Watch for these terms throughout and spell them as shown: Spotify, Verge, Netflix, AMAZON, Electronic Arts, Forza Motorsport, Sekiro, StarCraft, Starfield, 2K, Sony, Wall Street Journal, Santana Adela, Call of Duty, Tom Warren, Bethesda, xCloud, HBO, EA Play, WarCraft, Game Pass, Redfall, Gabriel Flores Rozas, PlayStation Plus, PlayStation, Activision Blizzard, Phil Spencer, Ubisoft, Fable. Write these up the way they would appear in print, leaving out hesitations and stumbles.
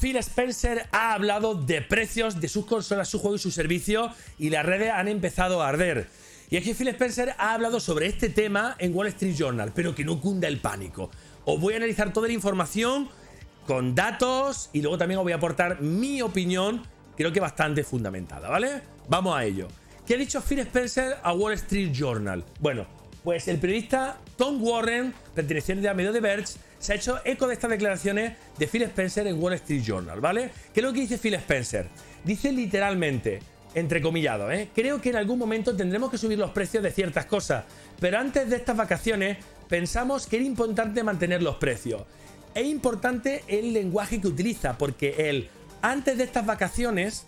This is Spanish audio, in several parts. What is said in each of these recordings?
Phil Spencer ha hablado de precios de sus consolas, su juego y su servicio, y las redes han empezado a arder. Y es que Phil Spencer ha hablado sobre este tema en Wall Street Journal, pero que no cunda el pánico. Os voy a analizar toda la información con datos y luego también os voy a aportar mi opinión, creo que bastante fundamentada, ¿vale? Vamos a ello. ¿Qué ha dicho Phil Spencer a Wall Street Journal? Bueno, pues el periodista Tom Warren, perteneciente a medio de Verge, se ha hecho eco de estas declaraciones de Phil Spencer en Wall Street Journal, ¿vale? ¿Qué es lo que dice Phil Spencer? Dice literalmente, entrecomillado, creo que en algún momento tendremos que subir los precios de ciertas cosas, pero antes de estas vacaciones pensamos que era importante mantener los precios. Es importante el lenguaje que utiliza, porque el antes de estas vacaciones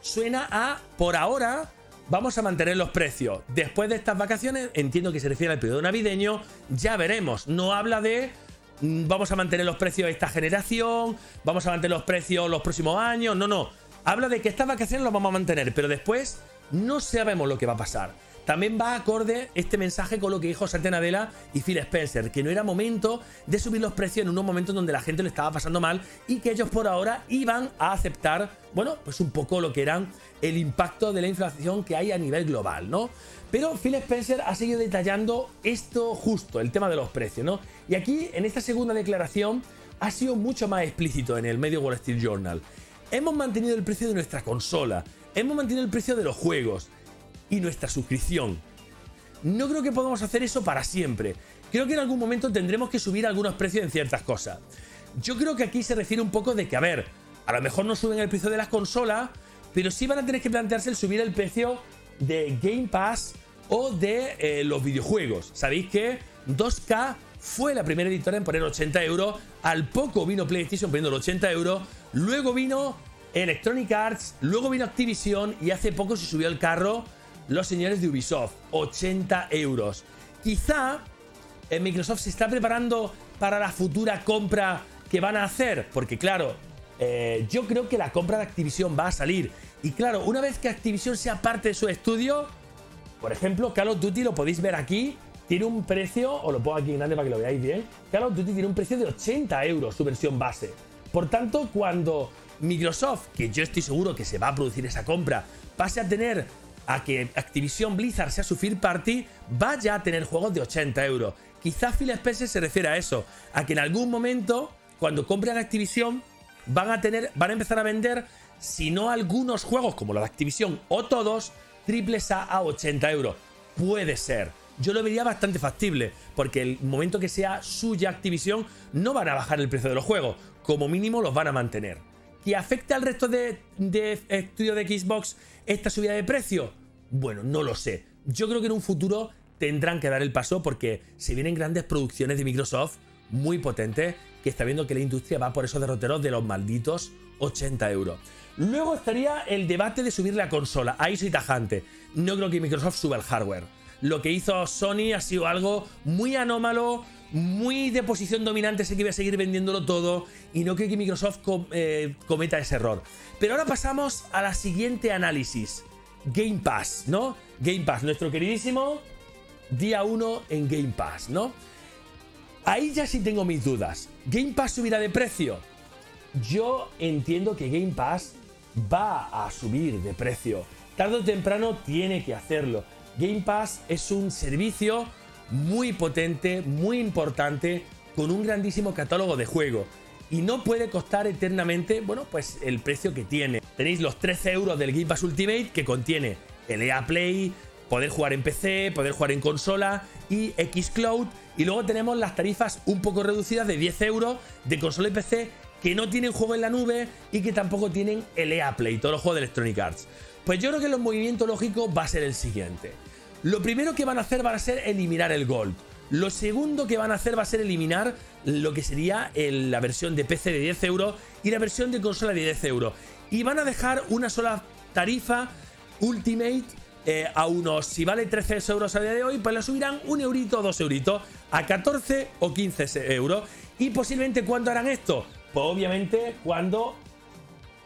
suena a por ahora vamos a mantener los precios. Después de estas vacaciones, entiendo que se refiere al periodo navideño, ya veremos. No habla de vamos a mantener los precios de esta generación, vamos a mantener los precios los próximos años, no, no. Habla de que estas vacaciones las vamos a mantener, pero después no sabemos lo que va a pasar. También va acorde este mensaje con lo que dijo Santana Adela y Phil Spencer, que no era momento de subir los precios en unos momentos donde la gente lo estaba pasando mal y que ellos por ahora iban a aceptar, bueno, pues un poco lo que eran el impacto de la inflación que hay a nivel global, ¿no? Pero Phil Spencer ha seguido detallando esto justo, el tema de los precios, ¿no? Y aquí, en esta segunda declaración, ha sido mucho más explícito en el medio Wall Street Journal. Hemos mantenido el precio de nuestra consola, hemos mantenido el precio de los juegos, y nuestra suscripción. No creo que podamos hacer eso para siempre. Creo que en algún momento tendremos que subir algunos precios en ciertas cosas. Yo creo que aquí se refiere un poco de que, a ver, a lo mejor no suben el precio de las consolas, pero sí van a tener que plantearse el subir el precio de Game Pass o de los videojuegos. Sabéis que 2K fue la primera editora en poner 80 euros, al poco vino PlayStation poniendo 80 euros, luego vino Electronic Arts, luego vino Activision y hace poco se subió el carro los señores de Ubisoft, 80 euros. Quizá Microsoft se está preparando para la futura compra que van a hacer, porque claro, yo creo que la compra de Activision va a salir. Y claro, una vez que Activision sea parte de su estudio, por ejemplo, Call of Duty, lo podéis ver aquí, tiene un precio, os lo pongo aquí en grande para que lo veáis bien, Call of Duty tiene un precio de 80 euros su versión base. Por tanto, cuando Microsoft, que yo estoy seguro que se va a producir esa compra, pase a tener a que Activision Blizzard sea su third party, vaya a tener juegos de 80 euros. Quizás Phil Spencer se refiere a eso, a que en algún momento, cuando compren Activision, van a empezar a vender, si no algunos juegos como los de Activision o todos, triples a 80 euros. Puede ser. Yo lo vería bastante factible, porque el momento que sea suya Activision, no van a bajar el precio de los juegos. Como mínimo los van a mantener. ¿Que afecta al resto de estudios de Xbox esta subida de precio? Bueno, no lo sé. Yo creo que en un futuro tendrán que dar el paso porque se vienen grandes producciones de Microsoft muy potentes que está viendo que la industria va por esos derroteros de los malditos 80 euros. Luego estaría el debate de subir la consola. Ahí soy tajante. No creo que Microsoft suba el hardware. Lo que hizo Sony ha sido algo muy anómalo, muy de posición dominante, sé que iba a seguir vendiéndolo todo y no creo que Microsoft cometa ese error. Pero ahora pasamos a la siguiente análisis. Game Pass, ¿no? Game Pass, nuestro queridísimo día 1 en Game Pass, ¿no? Ahí ya sí tengo mis dudas. ¿Game Pass subirá de precio? Yo entiendo que Game Pass va a subir de precio. Tarde o temprano tiene que hacerlo. Game Pass es un servicio muy potente, muy importante, con un grandísimo catálogo de juegos y no puede costar eternamente, bueno, pues el precio que tiene. Tenéis los 13 euros del Game Pass Ultimate que contiene el EA Play, poder jugar en PC, poder jugar en consola y xCloud, y luego tenemos las tarifas un poco reducidas de 10 euros de consola y PC que no tienen juego en la nube y que tampoco tienen el EA Play, todos los juegos de Electronic Arts. Pues yo creo que el movimiento lógico va a ser el siguiente. Lo primero que van a hacer va a ser eliminar el Gold. Lo segundo que van a hacer va a ser eliminar lo que sería la versión de PC de 10 euros y la versión de consola de 10 euros. Y van a dejar una sola tarifa Ultimate a unos, si vale 13 euros a día de hoy, pues la subirán 1 eurito o 2 euritos a 14 o 15 euros. Y posiblemente ¿cuándo harán esto? Pues obviamente cuando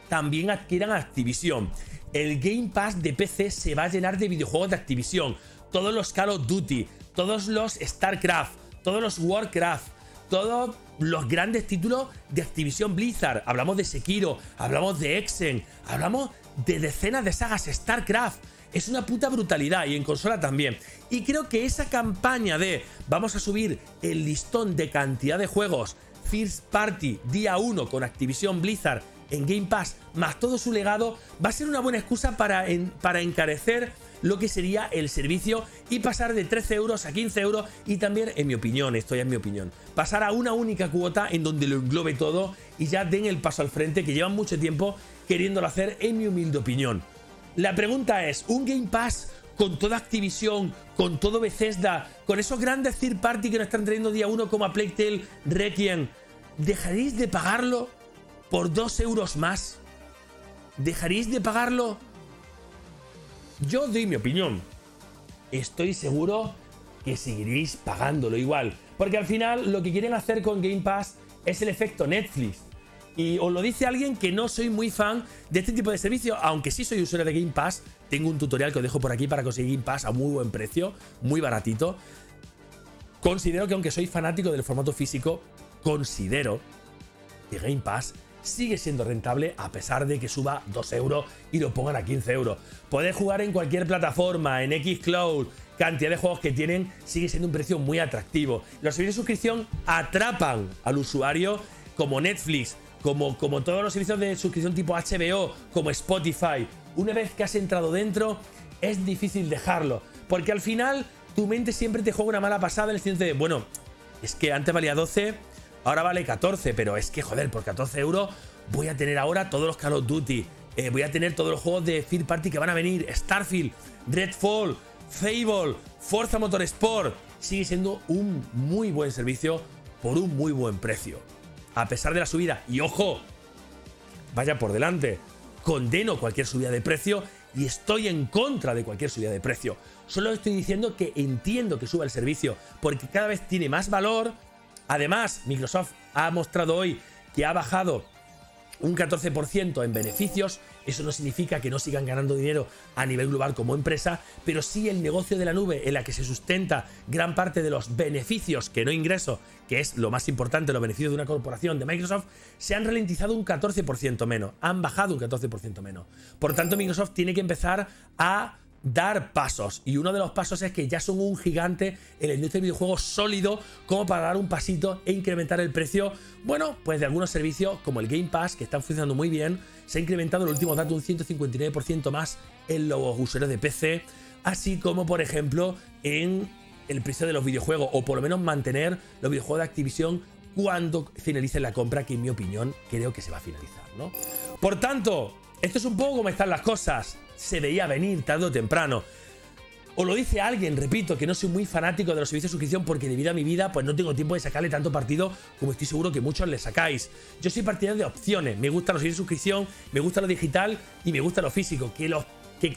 también adquieran Activision. El Game Pass de PC se va a llenar de videojuegos de Activision, todos los Call of Duty, todos los StarCraft, todos los WarCraft, todos los grandes títulos de Activision Blizzard. Hablamos de Sekiro, hablamos de Exen, hablamos de decenas de sagas, StarCraft. Es una puta brutalidad, y en consola también. Y creo que esa campaña de vamos a subir el listón de cantidad de juegos First Party día 1 con Activision Blizzard en Game Pass, más todo su legado, va a ser una buena excusa para encarecer lo que sería el servicio y pasar de 13 euros a 15 euros y también, en mi opinión, esto ya es mi opinión, pasar a una única cuota en donde lo englobe todo y ya den el paso al frente que llevan mucho tiempo queriéndolo hacer, en mi humilde opinión. La pregunta es, ¿un Game Pass con toda Activision, con todo Bethesda, con esos grandes third party que nos están trayendo día 1 como a Plague Tale, Requiem, dejaréis de pagarlo por 2 euros más? ¿Dejaréis de pagarlo? Yo doy mi opinión. Estoy seguro que seguiréis pagándolo igual, porque al final lo que quieren hacer con Game Pass es el efecto Netflix. Y os lo dice alguien que no soy muy fan de este tipo de servicios, aunque sí soy usuario de Game Pass. Tengo un tutorial que os dejo por aquí para conseguir Game Pass a muy buen precio, muy baratito. Considero que, aunque soy fanático del formato físico, considero que Game Pass sigue siendo rentable a pesar de que suba 2 euros y lo pongan a 15 euros. Podéis jugar en cualquier plataforma, en xCloud, cantidad de juegos que tienen, sigue siendo un precio muy atractivo. Los servicios de suscripción atrapan al usuario, como Netflix, como todos los servicios de suscripción tipo HBO, como Spotify. Una vez que has entrado dentro, es difícil dejarlo, porque al final tu mente siempre te juega una mala pasada en el sentido de, bueno, es que antes valía 12, ahora vale 14, pero es que, joder, por 14 euros voy a tener ahora todos los Call of Duty, voy a tener todos los juegos de third party que van a venir, Starfield, Redfall, Fable, Forza Motorsport. Sigue siendo un muy buen servicio por un muy buen precio, a pesar de la subida. Y ojo, vaya por delante, condeno cualquier subida de precio y estoy en contra de cualquier subida de precio. Solo estoy diciendo que entiendo que suba el servicio, porque cada vez tiene más valor. Además, Microsoft ha mostrado hoy que ha bajado un 14% en beneficios. Eso no significa que no sigan ganando dinero a nivel global como empresa, pero sí el negocio de la nube, en la que se sustenta gran parte de los beneficios, que no ingresos, que es lo más importante, los beneficios de una corporación de Microsoft, se han ralentizado un 14% menos, han bajado un 14% menos. Por tanto, Microsoft tiene que empezar a dar pasos, y uno de los pasos es que ya son un gigante en la industria de videojuegos, sólido como para dar un pasito e incrementar el precio, bueno, pues de algunos servicios como el Game Pass, que están funcionando muy bien. Se ha incrementado en los últimos datos un 159% más en los usuarios de PC, así como por ejemplo en el precio de los videojuegos, o por lo menos mantener los videojuegos de Activision cuando finalicen la compra, que en mi opinión creo que se va a finalizar, ¿no? Por tanto, esto es un poco como están las cosas. Se veía venir tarde o temprano. O lo dice alguien, repito, que no soy muy fanático de los servicios de suscripción, porque debido a mi vida pues no tengo tiempo de sacarle tanto partido como estoy seguro que muchos le sacáis. Yo soy partidario de opciones. Me gustan los servicios de suscripción, me gusta lo digital y me gusta lo físico. Que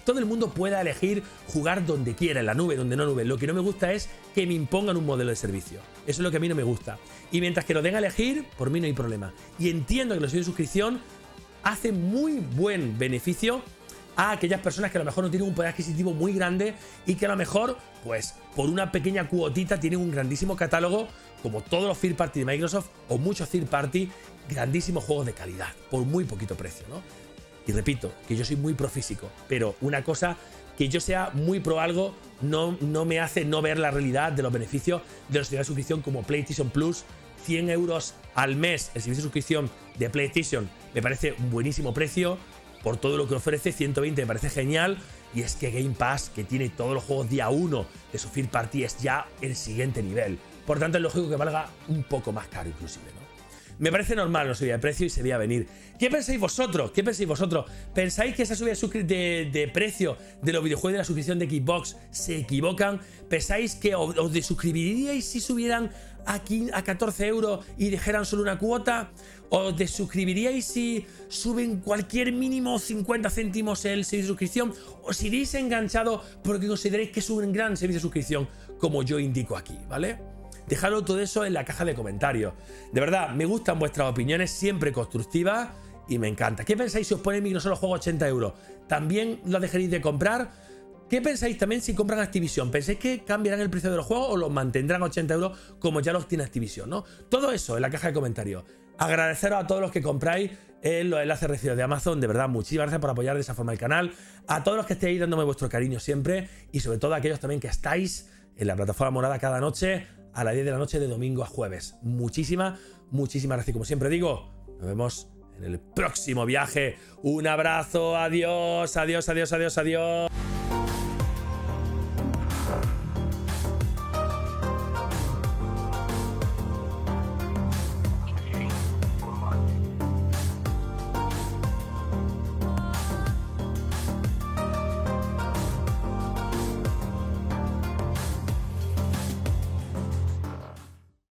todo el mundo pueda elegir jugar donde quiera, en la nube, donde no nube. Lo que no me gusta es que me impongan un modelo de servicio. Eso es lo que a mí no me gusta. Y mientras que lo den a elegir, por mí no hay problema. Y entiendo que los servicios de suscripción hacen muy buen beneficio a aquellas personas que a lo mejor no tienen un poder adquisitivo muy grande y que a lo mejor, pues, por una pequeña cuotita tienen un grandísimo catálogo, como todos los third party de Microsoft o muchos third party, grandísimos juegos de calidad por muy poquito precio, ¿no? Y repito, que yo soy muy pro físico, pero una cosa, que yo sea muy pro algo, no me hace no ver la realidad de los beneficios de los servicios de suscripción como PlayStation Plus. 100 euros al mes el servicio de suscripción de PlayStation me parece un buenísimo precio por todo lo que ofrece, 120 me parece genial. Y es que Game Pass, que tiene todos los juegos día 1 de su third party, es ya el siguiente nivel. Por tanto, es lógico que valga un poco más caro inclusive, ¿no? Me parece normal la subida de precio y se veía venir. ¿Qué pensáis vosotros? ¿Qué pensáis vosotros? ¿Pensáis que esa subida de precio de los videojuegos de la suscripción de Xbox se equivocan? ¿Pensáis que os desuscribiríais si subieran a 14 euros y dejaran solo una cuota? ¿Os desuscribiríais si suben cualquier mínimo 50 céntimos el servicio de suscripción? ¿Os iréis enganchado porque consideréis que es un gran servicio de suscripción, como yo indico aquí, ¿vale? Dejadlo todo eso en la caja de comentarios. De verdad, me gustan vuestras opiniones, siempre constructivas, y me encanta. ¿Qué pensáis si os pone Microsoft los juegos a 80 euros? ¿También lo dejaréis de comprar? ¿Qué pensáis también si compran Activision? ¿Pensáis que cambiarán el precio de los juegos o los mantendrán 80 euros como ya los tiene Activision, ¿no? Todo eso en la caja de comentarios. Agradeceros a todos los que compráis en los enlaces recibidos de Amazon, de verdad, muchísimas gracias por apoyar de esa forma el canal. A todos los que estéis dándome vuestro cariño siempre y sobre todo a aquellos también que estáis en la plataforma morada cada noche a las 10 de la noche de domingo a jueves. Muchísimas gracias. Como siempre digo, nos vemos en el próximo viaje. Un abrazo, adiós.